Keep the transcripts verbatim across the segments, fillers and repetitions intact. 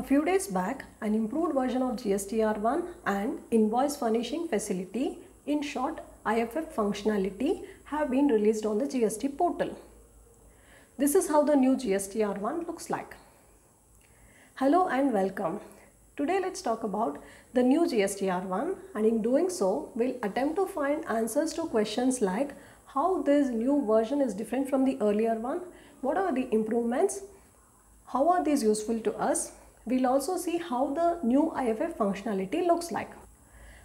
A few days back, an improved version of G S T R one and Invoice Furnishing Facility, in short I F F functionality, have been released on the G S T portal. This is how the new G S T R one looks like. Hello and welcome. Today let's talk about the new G S T R one, and in doing so, we'll attempt to find answers to questions like how this new version is different from the earlier one, what are the improvements, how are these useful to us. We'll also see how the new I F F functionality looks like.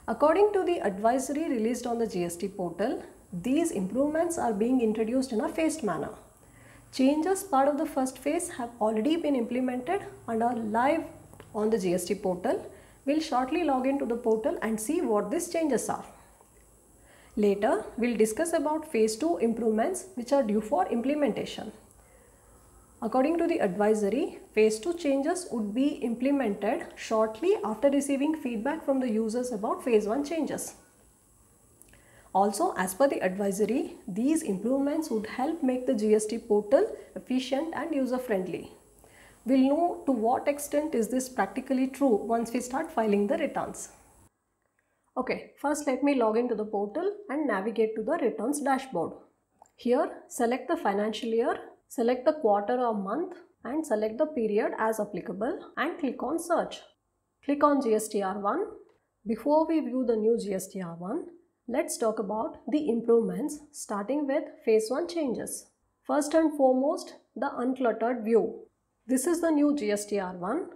According to the advisory released on the G S T portal, these improvements are being introduced in a phased manner. Changes part of the first phase have already been implemented and are live on the G S T portal. We'll shortly log into the portal and see what these changes are. Later, we'll discuss about phase two improvements which are due for implementation. According to the advisory, phase two changes would be implemented shortly after receiving feedback from the users about phase one changes. Also, as per the advisory, these improvements would help make the G S T portal efficient and user-friendly. We'll know to what extent is this practically true once we start filing the returns. Okay, first let me log into the portal and navigate to the returns dashboard. Here, select the financial year, select the quarter or month and select the period as applicable and click on search. Click on G S T R one. Before we view the new G S T R one, let's talk about the improvements starting with phase one changes. First and foremost, the uncluttered view. This is the new G S T R one.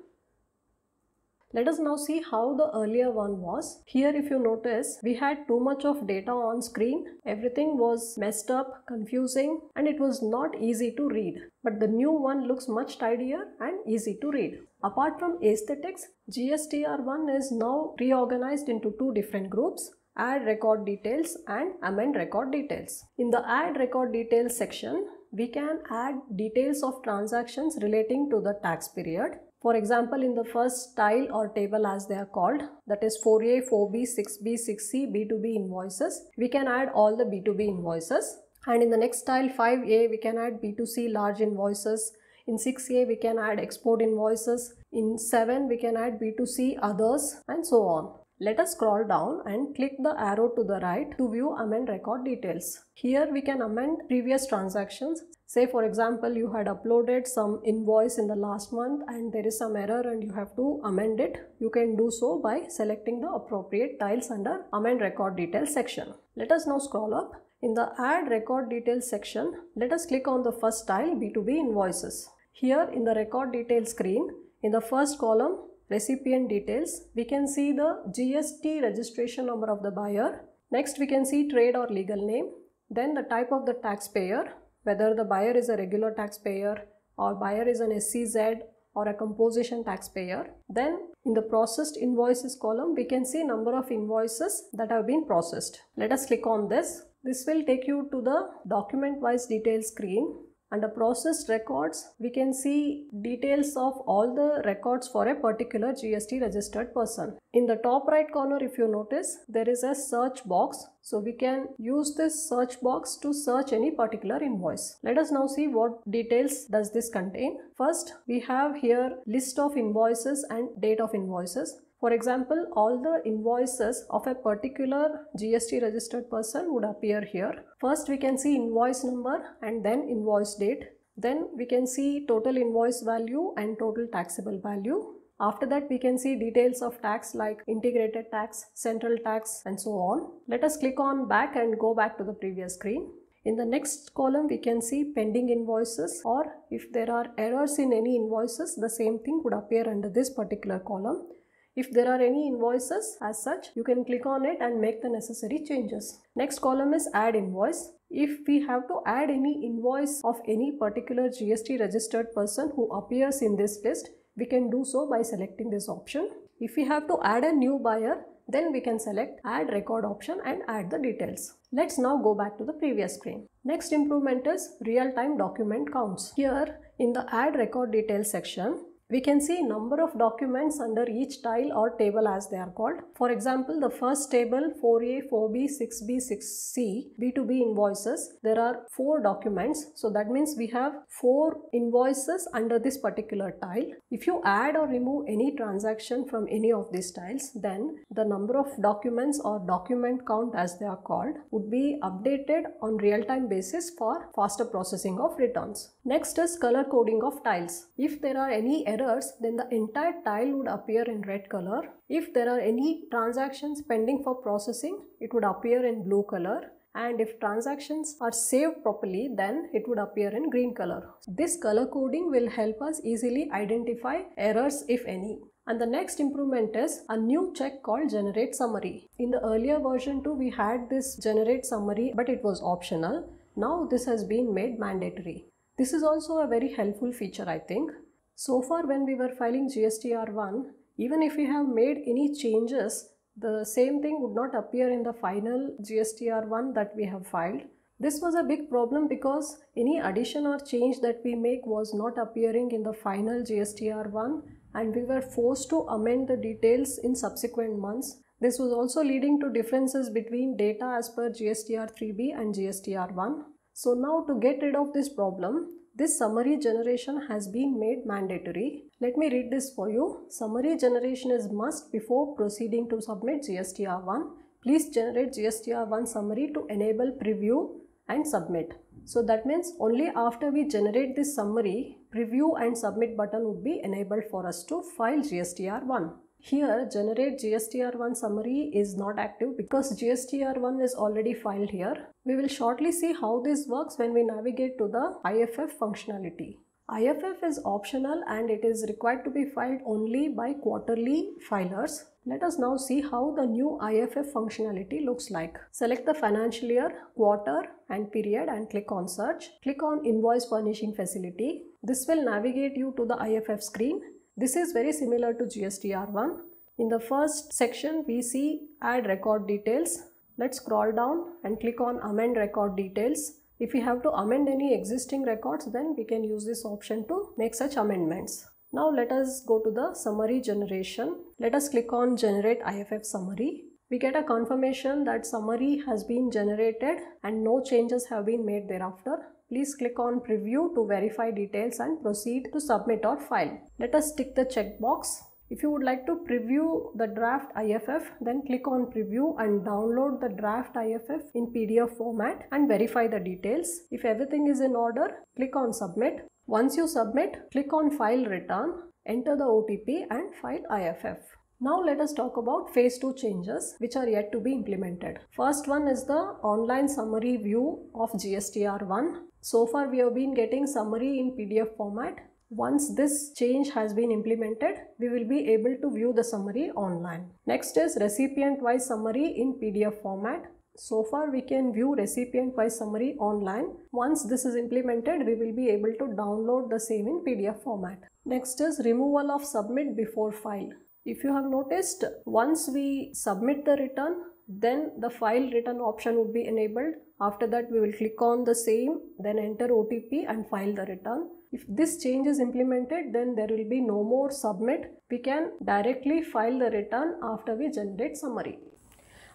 Let us now see how the earlier one was. Here, if you notice, we had too much of data on screen. Everything was messed up, confusing, and it was not easy to read. But the new one looks much tidier and easy to read. Apart from aesthetics, G S T R one is now reorganized into two different groups: Add Record Details and Amend Record Details. In the Add Record Details section, we can add details of transactions relating to the tax period. For example, in the first tile or table as they are called, that is four A, four B, six B, six C, B two B invoices, we can add all the B two B invoices. And in the next tile five A, we can add B two C large invoices. In six A, we can add export invoices. In seven, we can add B two C others and so on. Let us scroll down and click the arrow to the right to view Amend Record Details. Here we can amend previous transactions. Say for example, you had uploaded some invoice in the last month and there is some error and you have to amend it. You can do so by selecting the appropriate tiles under Amend Record Details section. Let us now scroll up. In the Add Record Details section, let us click on the first tile, B two B Invoices. Here in the Record Details screen, in the first column, Recipient Details, we can see the G S T registration number of the buyer. Next, we can see trade or legal name. Then the type of the taxpayer, whether the buyer is a regular taxpayer or buyer is an S C Z or a composition taxpayer. Then in the Processed Invoices column, we can see number of invoices that have been processed. Let us click on this. This will take you to the document-wise details screen. Under Processed Records, we can see details of all the records for a particular G S T registered person. In the top right corner, if you notice, there is a search box. So we can use this search box to search any particular invoice. Let us now see what details does this contain. First, we have here list of invoices and date of invoices. For example, all the invoices of a particular G S T registered person would appear here. First, we can see invoice number and then invoice date. Then we can see total invoice value and total taxable value. After that, we can see details of tax like integrated tax, central tax and so on. Let us click on back and go back to the previous screen. In the next column, we can see pending invoices, or if there are errors in any invoices, the same thing would appear under this particular column. If there are any invoices as such, you can click on it and make the necessary changes. Next column is Add Invoice. If we have to add any invoice of any particular G S T registered person who appears in this list, we can do so by selecting this option. If we have to add a new buyer, then we can select Add Record option and add the details. Let's now go back to the previous screen. Next improvement is Real-Time Document Counts. Here in the Add Record Details section, We can see number of documents under each tile or table as they are called. For example, the first table four A, four B, six B, six C, B two B invoices, there are four documents. So that means we have four invoices under this particular tile. If you add or remove any transaction from any of these tiles, then the number of documents or document count as they are called would be updated on real-time basis for faster processing of returns. Next is color coding of tiles. If there are any errors, then the entire tile would appear in red color. If there are any transactions pending for processing, it would appear in blue color. And if transactions are saved properly, then it would appear in green color. This color coding will help us easily identify errors if any. And the next improvement is a new check called Generate Summary. In the earlier version two, we had this Generate Summary, but it was optional. Now this has been made mandatory. This is also a very helpful feature, I think. So far when we were filing G S T R one, even if we have made any changes, the same thing would not appear in the final G S T R one that we have filed. This was a big problem because any addition or change that we make was not appearing in the final G S T R one, and we were forced to amend the details in subsequent months. This was also leading to differences between data as per G S T R three B and G S T R one. So now to get rid of this problem, this summary generation has been made mandatory. Let me read this for you. Summary generation is must before proceeding to submit G S T R one. Please generate G S T R one summary to enable preview and submit. So that means only after we generate this summary, preview and submit button would be enabled for us to file G S T R one. Here, generate G S T R one summary is not active because G S T R one is already filed here. We will shortly see how this works when we navigate to the I F F functionality. I F F is optional and it is required to be filed only by quarterly filers. Let us now see how the new I F F functionality looks like. Select the financial year, quarter and period and click on search. Click on Invoice Furnishing Facility. This will navigate you to the I F F screen. This is very similar to G S T R one. In the first section, we see Add Record Details. Let's scroll down and click on Amend Record Details. If we have to amend any existing records, then we can use this option to make such amendments. Now let us go to the summary generation. Let us click on Generate I F F Summary. We get a confirmation that summary has been generated and no changes have been made thereafter. Please click on Preview to verify details and proceed to submit or file. Let us tick the checkbox. If you would like to preview the draft I F F, then click on Preview and download the draft I F F in P D F format and verify the details. If everything is in order, click on Submit. Once you submit, click on File Return, enter the O T P and file I F F. Now let us talk about phase two changes which are yet to be implemented. First one is the online summary view of G S T R one. So far we have been getting summary in P D F format. Once this change has been implemented, we will be able to view the summary online. Next is recipient-wise summary in P D F format. So far we can view recipient-wise summary online. Once this is implemented, we will be able to download the same in P D F format. Next is removal of submit before file. If you have noticed, once we submit the return, then the file return option would be enabled. After that, we will click on the same, then enter O T P and file the return. If this change is implemented, then there will be no more submit. We can directly file the return after we generate summary.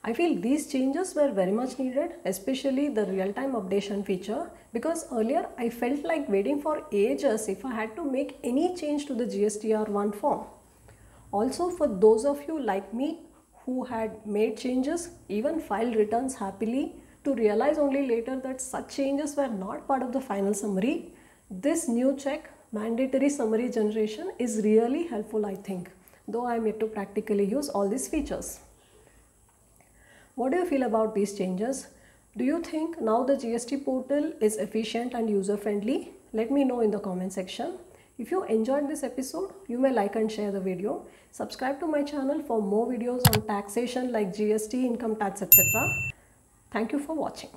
I feel these changes were very much needed, especially the real-time updation feature, because earlier I felt like waiting for ages if I had to make any change to the G S T R one form. Also, for those of you like me who had made changes, even filed returns happily, to realize only later that such changes were not part of the final summary, this new check, mandatory summary generation, is really helpful, I think, though I am yet to practically use all these features. What do you feel about these changes? Do you think now the G S T portal is efficient and user-friendly? Let me know in the comment section. If you enjoyed this episode, you may like and share the video. Subscribe to my channel for more videos on taxation like G S T, income tax, et cetera. Thank you for watching.